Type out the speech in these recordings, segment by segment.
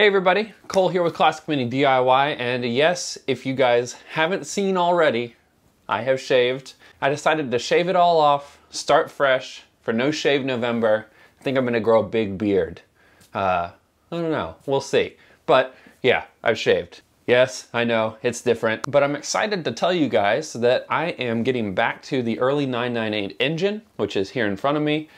Hey everybody, Cole here with Classic Mini DIY, and yes, if you guys haven't seen already, I have shaved. I decided to shave it all off, start fresh, for No Shave November. I think I'm gonna grow a big beard. I don't know, we'll see. But yeah, I've shaved. Yes, I know, it's different, but I'm excited to tell you guys that I am getting back to the early 998 engine, which is here in front of me.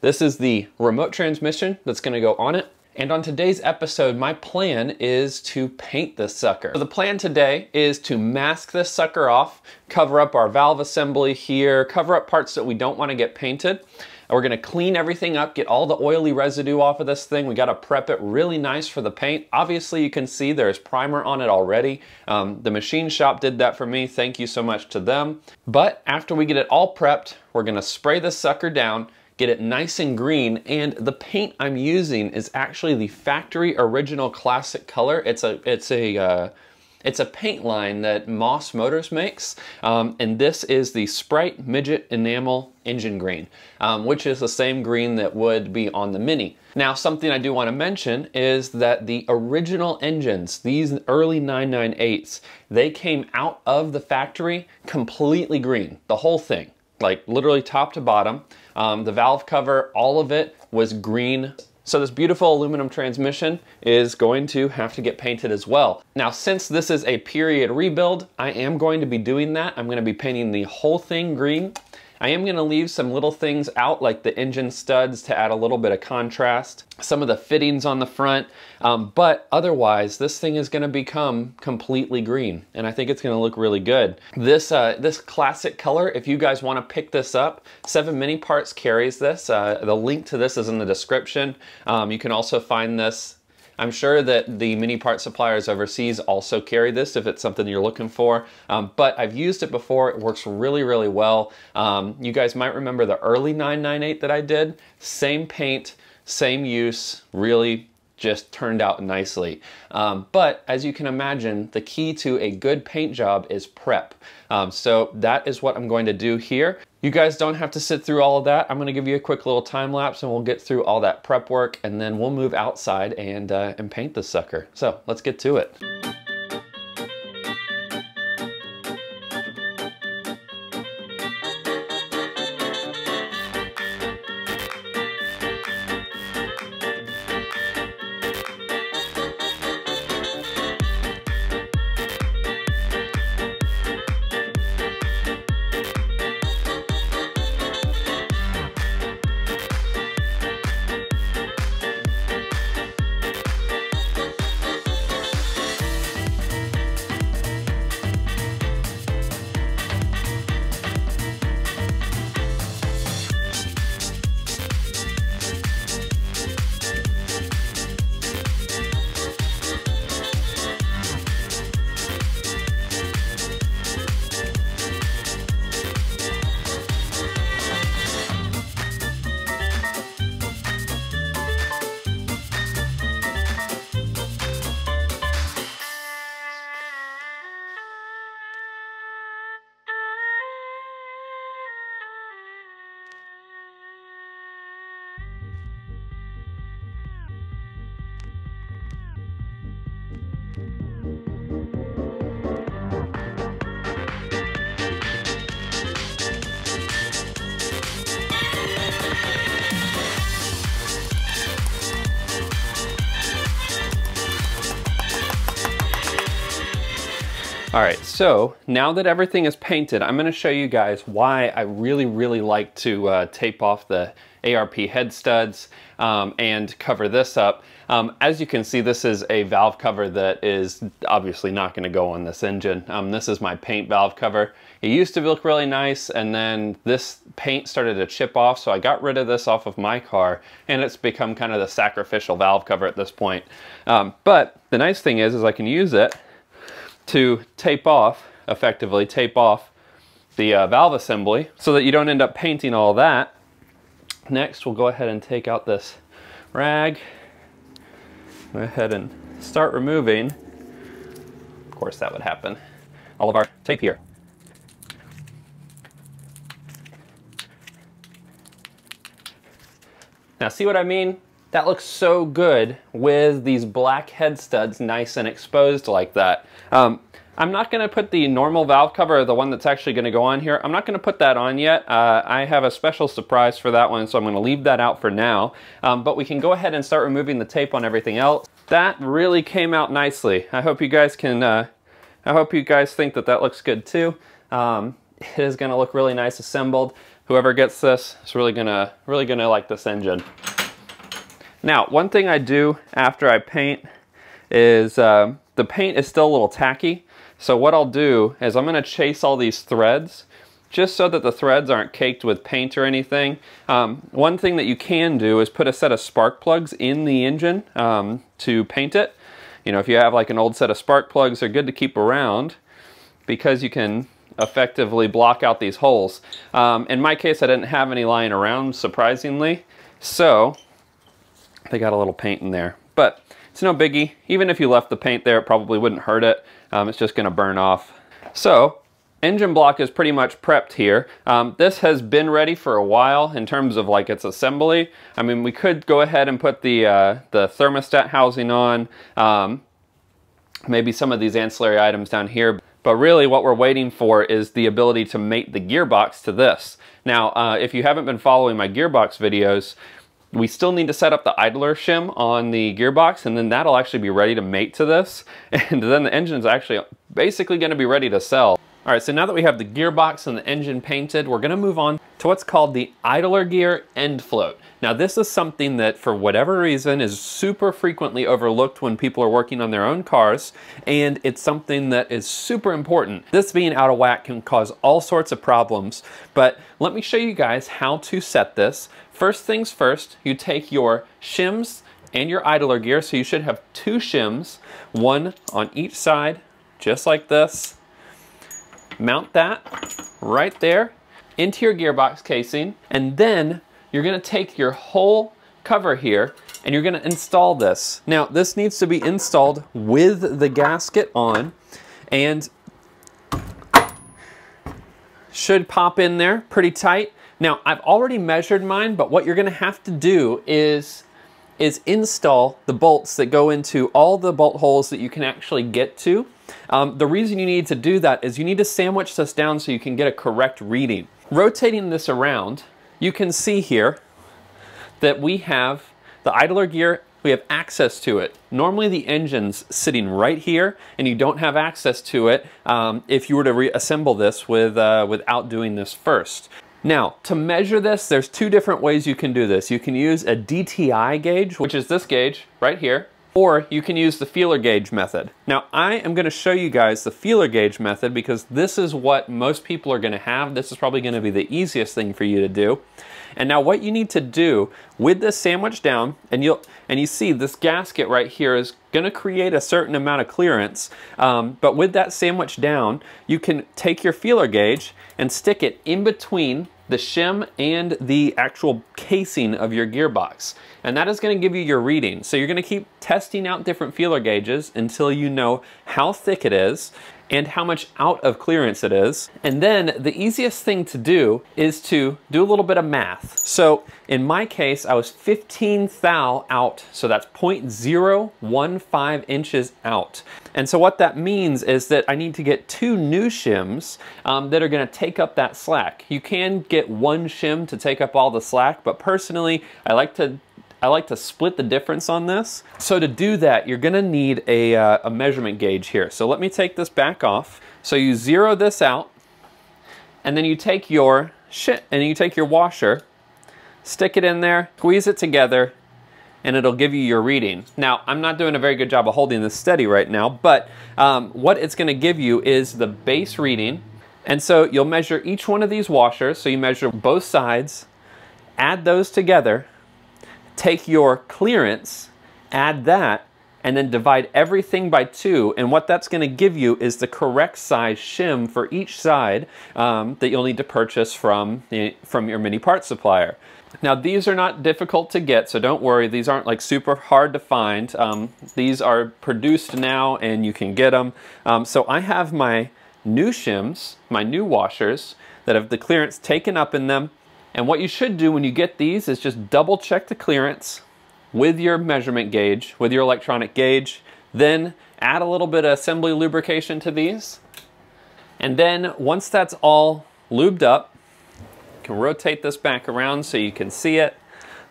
This is the remote transmission that's gonna go on it. And on today's episode, my plan is to paint this sucker. So the plan today is to mask this sucker off, cover up our valve assembly here, cover up parts that we don't want to get painted. And we're going to clean everything up, get all the oily residue off of this thing. We got to prep it really nice for the paint. Obviously, you can see there's primer on it already. The machine shop did that for me. Thank you so much to them. But after we get it all prepped, we're going to spray this sucker down, get it nice and green, and the paint I'm using is actually the factory original classic color. It's a paint line that Moss Motors makes, and this is the Sprite Midget Enamel Engine Green, which is the same green that would be on the Mini. Now, something I do want to mention is that the original engines, these early 998s, they came out of the factory completely green, the whole thing. Like literally top to bottom. The valve cover, all of it was green. So this beautiful aluminum transmission is going to have to get painted as well. Now, since this is a period rebuild, I am going to be doing that. I'm going to be painting the whole thing green. I am going to leave some little things out, like the engine studs, to add a little bit of contrast, some of the fittings on the front, but otherwise this thing is going to become completely green, and I think it's going to look really good. This classic color, if you guys want to pick this up, Seven Mini Parts carries this. The link to this is in the description. You can also find this. I'm sure that the mini part suppliers overseas also carry this if it's something you're looking for, but I've used it before. It works really, really well. You guys might remember the early 998 that I did. Same paint, same use, really just turned out nicely. But as you can imagine, the key to a good paint job is prep. So that is what I'm going to do here. You guys don't have to sit through all of that. I'm gonna give you a quick little time lapse and we'll get through all that prep work, and then we'll move outside and paint this sucker. So let's get to it. All right, so now that everything is painted, I'm gonna show you guys why I really, really like to tape off the ARP head studs and cover this up. As you can see, this is a valve cover that is obviously not gonna go on this engine. This is my paint valve cover. It used to look really nice, and then this paint started to chip off, so I got rid of this off of my car, and it's become kind of the sacrificial valve cover at this point. But the nice thing is I can use it to tape off, effectively tape off the valve assembly so that you don't end up painting all that. Next, we'll go ahead and take out this rag. Go ahead and start removing. Of course, that would happen. All of our tape here. Now, see what I mean? That looks so good with these black head studs nice and exposed like that. I'm not going to put the normal valve cover, the one that's actually going to go on here, I'm not going to put that on yet. I have a special surprise for that one, so I'm going to leave that out for now. But we can go ahead and start removing the tape on everything else. That really came out nicely. I hope you guys can, I hope you guys think that that looks good too. It is going to look really nice assembled. Whoever gets this is really going to like this engine. Now, one thing I do after I paint is, the paint is still a little tacky, so what I'll do is I'm going to chase all these threads, just so that the threads aren't caked with paint or anything. One thing that you can do is put a set of spark plugs in the engine to paint it. You know, if you have like an old set of spark plugs, they're good to keep around because you can effectively block out these holes. In my case, I didn't have any lying around, surprisingly, so they got a little paint in there, but it's no biggie. Even if you left the paint there, it probably wouldn't hurt it. It's just gonna burn off. So engine block is pretty much prepped here. This has been ready for a while in terms of like its assembly. I mean, we could go ahead and put the thermostat housing on, maybe some of these ancillary items down here. But really what we're waiting for is the ability to mate the gearbox to this. Now, if you haven't been following my gearbox videos, we still need to set up the idler shim on the gearbox, and then that'll actually be ready to mate to this. And then the engine's actually basically gonna be ready to sell. All right, so now that we have the gearbox and the engine painted, we're gonna move on to what's called the idler gear end float. Now this is something that for whatever reason is super frequently overlooked when people are working on their own cars, and it's something that is super important. This being out of whack can cause all sorts of problems, but let me show you guys how to set this. First things first, you take your shims and your idler gear, so you should have two shims, one on each side, just like this. Mount that right there into your gearbox casing, and then you're gonna take your whole cover here and you're gonna install this. Now, this needs to be installed with the gasket on and should pop in there pretty tight. Now, I've already measured mine, but what you're gonna have to do is install the bolts that go into all the bolt holes that you can actually get to. The reason you need to do that is you need to sandwich this down so you can get a correct reading. Rotating this around, you can see here that we have the idler gear, we have access to it. Normally the engine's sitting right here and you don't have access to it if you were to reassemble this with, without doing this first. Now, to measure this, there's two different ways you can do this. You can use a DTI gauge, which is this gauge right here, or you can use the feeler gauge method. Now, I am gonna show you guys the feeler gauge method because this is what most people are gonna have. This is probably gonna be the easiest thing for you to do. And now what you need to do with this sandwich down, and you see this gasket right here is gonna create a certain amount of clearance, but with that sandwich down, you can take your feeler gauge and stick it in between the shim and the actual casing of your gearbox. And that is gonna give you your reading. So you're gonna keep testing out different feeler gauges until you know how thick it is and how much out of clearance it is. And then the easiest thing to do is to do a little bit of math. So in my case, I was 15 thou out, so that's 0.015 inches out. And so what that means is that I need to get two new shims that are gonna take up that slack. You can get one shim to take up all the slack, but personally, I like to split the difference on this. So to do that, you're gonna need a measurement gauge here. So let me take this back off. So you zero this out, and then you take your washer, stick it in there, squeeze it together, and it'll give you your reading. Now, I'm not doing a very good job of holding this steady right now, but what it's gonna give you is the base reading. And so you'll measure each one of these washers. So you measure both sides, add those together, take your clearance, add that, and then divide everything by two. And what that's gonna give you is the correct size shim for each side that you'll need to purchase from your mini parts supplier. Now these are not difficult to get, so don't worry, these aren't like super hard to find. These are produced now and you can get them. So I have my new shims, my new washers that have the clearance taken up in them. And what you should do when you get these is just double check the clearance, with your measurement gauge, with your electronic gauge, then add a little bit of assembly lubrication to these. And then once that's all lubed up, you can rotate this back around so you can see it.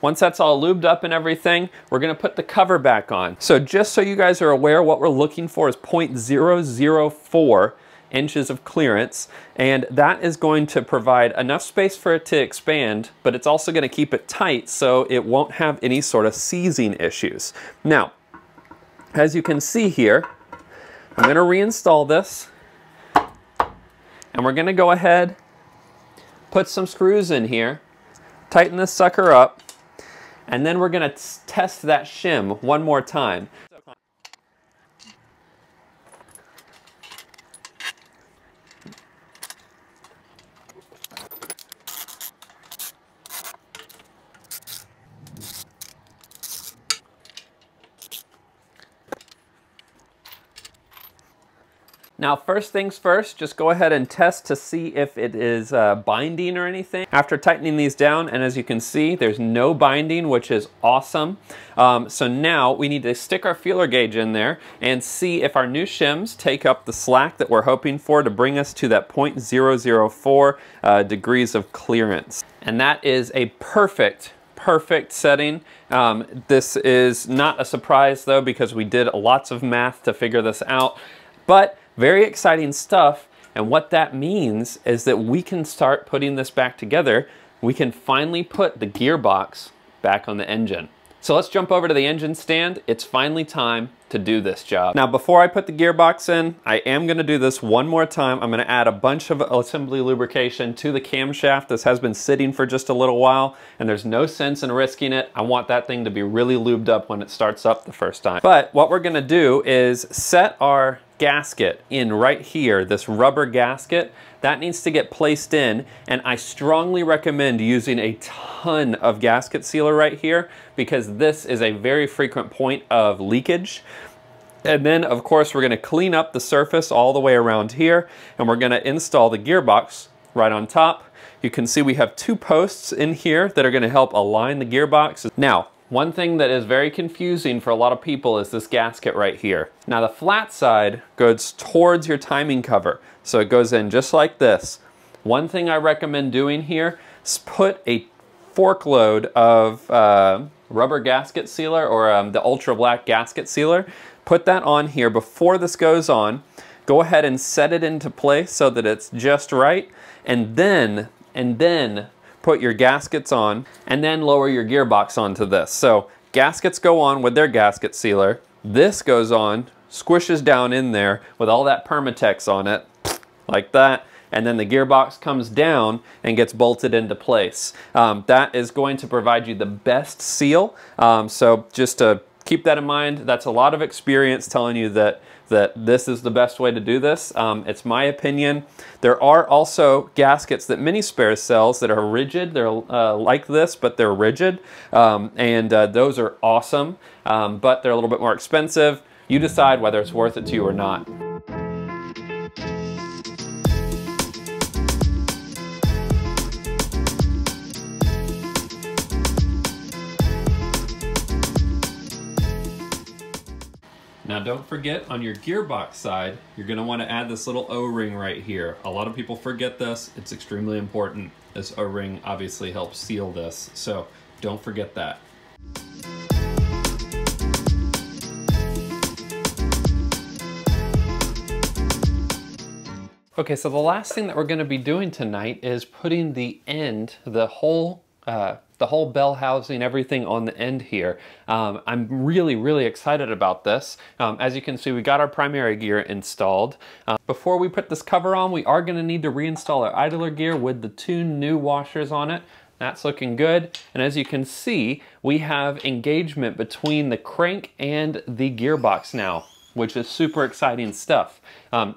Once that's all lubed up and everything, we're gonna put the cover back on. So just so you guys are aware, what we're looking for is 0.004 inches of clearance, and that is going to provide enough space for it to expand, but it's also gonna keep it tight so it won't have any sort of seizing issues. Now, as you can see here, I'm gonna reinstall this, and we're gonna go ahead, put some screws in here, tighten this sucker up, and then we're gonna test that shim one more time. Now, first things first, just go ahead and test to see if it is binding or anything. After tightening these down, and as you can see, there's no binding, which is awesome. So now we need to stick our feeler gauge in there and see if our new shims take up the slack that we're hoping for to bring us to that 0.004 degrees of clearance. And that is a perfect setting. This is not a surprise though, because we did lots of math to figure this out. But very exciting stuff, and what that means is that we can start putting this back together. We can finally put the gearbox back on the engine. So let's jump over to the engine stand. It's finally time to do this job. Now, before I put the gearbox in, I am gonna do this one more time. I'm gonna add a bunch of assembly lubrication to the camshaft. This has been sitting for just a little while, and there's no sense in risking it. I want that thing to be really lubed up when it starts up the first time. But what we're gonna do is set our gasket in right here, this rubber gasket, that needs to get placed in, and I strongly recommend using a ton of gasket sealer right here because this is a very frequent point of leakage. And then of course we're gonna clean up the surface all the way around here, and we're gonna install the gearbox right on top. You can see we have two posts in here that are gonna help align the gearbox. Now, one thing that is very confusing for a lot of people is this gasket right here. Now the flat side goes towards your timing cover, so it goes in just like this. One thing I recommend doing here is put a forkload of rubber gasket sealer or the ultra black gasket sealer. Put that on here before this goes on. Go ahead and set it into place so that it's just right, and then put your gaskets on, and then lower your gearbox onto this. So gaskets go on with their gasket sealer. This goes on, squishes down in there with all that Permatex on it, like that, and then the gearbox comes down and gets bolted into place. That is going to provide you the best seal. So just to keep that in mind, that's a lot of experience telling you that this is the best way to do this. It's my opinion. There are also gaskets that Mini Spares sells that are rigid. They're like this, but they're rigid. Those are awesome, but they're a little bit more expensive. You decide whether it's worth it to you or not. Now don't forget, on your gearbox side, you're gonna wanna add this little O-ring right here. A lot of people forget this, it's extremely important. This O-ring obviously helps seal this, so don't forget that. Okay, so the last thing that we're gonna be doing tonight is putting the end, the whole bell housing, everything on the end here. I'm really excited about this. As you can see, we got our primary gear installed. Before we put this cover on, we are gonna need to reinstall our idler gear with the two new washers on it. That's looking good. And as you can see, we have engagement between the crank and the gearbox now, which is super exciting stuff.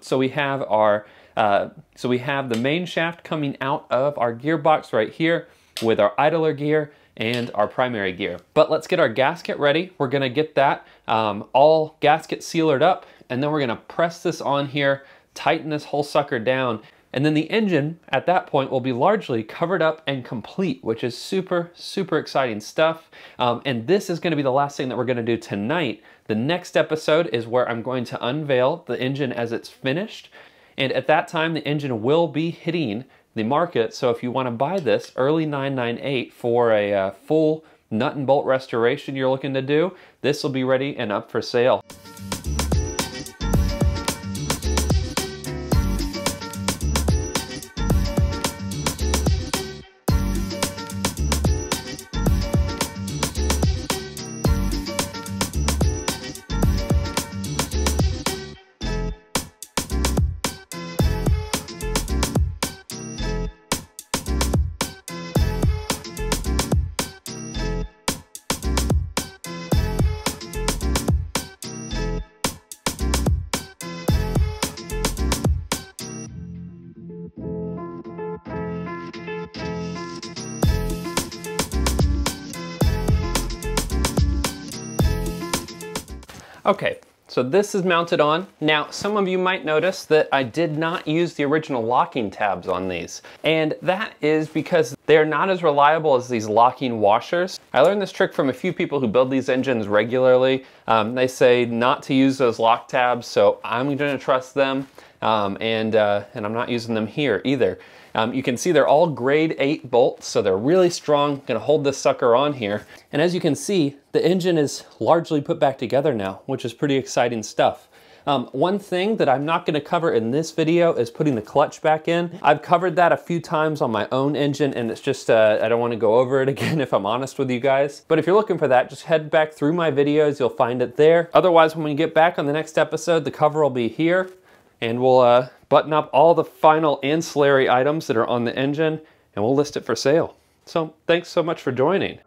So we have our, so we have the main shaft coming out of our gearbox right here, with our idler gear and our primary gear. But let's get our gasket ready. We're gonna get that all gasket sealered up, and then we're gonna press this on here, tighten this whole sucker down, And then the engine at that point will be largely covered up and complete, which is super, super exciting stuff. And this is gonna be the last thing that we're gonna do tonight. The next episode is where I'm going to unveil the engine as it's finished. And at that time, the engine will be hitting the market. So if you wanna buy this early 998 for a full nut and bolt restoration you're looking to do, this will be ready and up for sale. Okay, so this is mounted on. Now, some of you might notice that I did not use the original locking tabs on these. And that is because they're not as reliable as these locking washers. I learned this trick from a few people who build these engines regularly. They say not to use those lock tabs, so I'm gonna trust them. And I'm not using them here either. You can see they're all grade 8 bolts, so they're really strong. Gonna hold this sucker on here. And as you can see, the engine is largely put back together now, which is pretty exciting stuff. One thing that I'm not gonna cover in this video is putting the clutch back in. I've covered that a few times on my own engine, and it's just, I don't wanna go over it again if I'm honest with you guys. But if you're looking for that, just head back through my videos, you'll find it there. Otherwise, when we get back on the next episode, the cover will be here. And we'll button up all the final ancillary items that are on the engine, and we'll list it for sale. So thanks so much for joining.